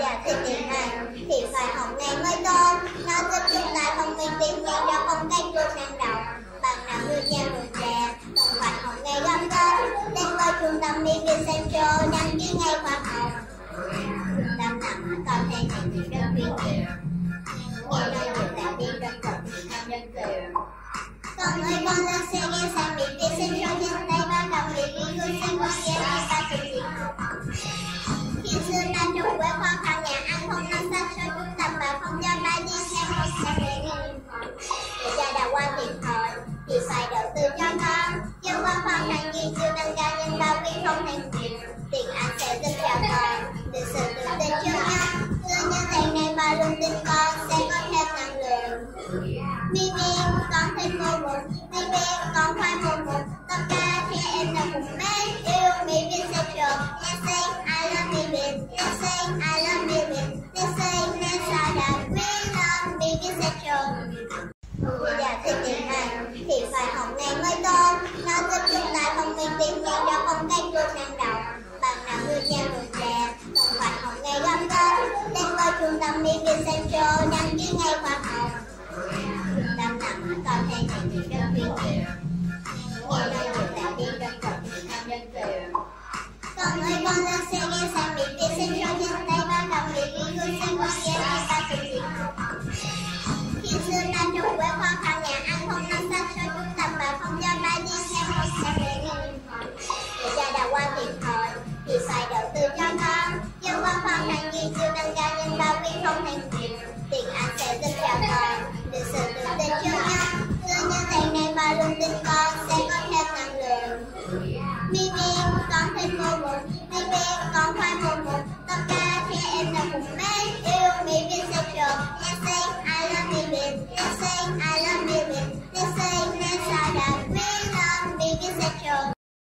Dạ thì phải học ngay mới tốt. Nó giúp chúng ta không bị viêm gan do không canh luôn năng động. Bạn nào người già người trẻ cần phải học ngay gấp gáp. Đến với trung tâm BB Central đăng ký ngay khoa học. Trung tâm nằm ở cầu Thang Thị Trấn Đơn Viên Thiện. Nghe nói chuyện tại đi Đơn Cận Thị Trấn Đơn Kiều. Con ơi con lên xe nghe sang BB Central trên tay ban đầu thì đi cư sinh quan gia ngay ta tự nhiên học. Khi xưa ta trùng quê khoa học nhà ăn không nâng sách cho trung tâm và không giao ba đi theo một xe để đi. Người cha đã qua thiệt thòi thì phải đầu tư cho con. Nhưng qua khoa học duy chưa nâng cao nhân bao vi không thành tiền. Tiền anh sẽ tin vào con. Từ sự tự tin trước nhau, cứ như thế này mà luôn tin con sẽ có thêm năng lượng. Mimi, con thích môn một. Mimi, con khoai môn một. Tất cả thì em là một mê yêu Mimi Central. Let's sing, I love Mimi. Let's sing, I love Mimi. Let's sing, let's shout out, we love Mimi Central. Bây giờ thì tiếng Anh thì phải học ngay mới tốt. Nó giúp chúng ta không bị viêm gan do không canh luôn năng động. Bạn nào người già người trẻ cần phải học ngay gấp gáp. Đến với trung tâm BB Central đăng ký ngay khoa học. Trung tâm nằm ở cầu Thang Thị Trấn Đơn Viên Thiện. Nghe nói chuyện tại đi Đơn Cận Thị Trấn Đơn Kiều. Con ơi con lên xe nghe sang BB Central trên tay ban đầu thì đi cư sinh quan gia ngay ta tự nhiên học. Khi xưa ta trùng quê khoa học nhà ăn không nâng sách cho trung tâm và không giao ba đi theo một xe để đi. Người cha đã qua thiệt thòi thì phải đầu tư cho con. Nhưng qua khoa học duy chưa nâng cao nhân bao vi không thành tiền. Tiền anh sẽ tin vào con. Được sự tự tin trước nhau, cứ như thế này mà luôn tin con sẽ có thêm năng lượng. Mimi, con thích môn một. Mimi, con khoai môn một.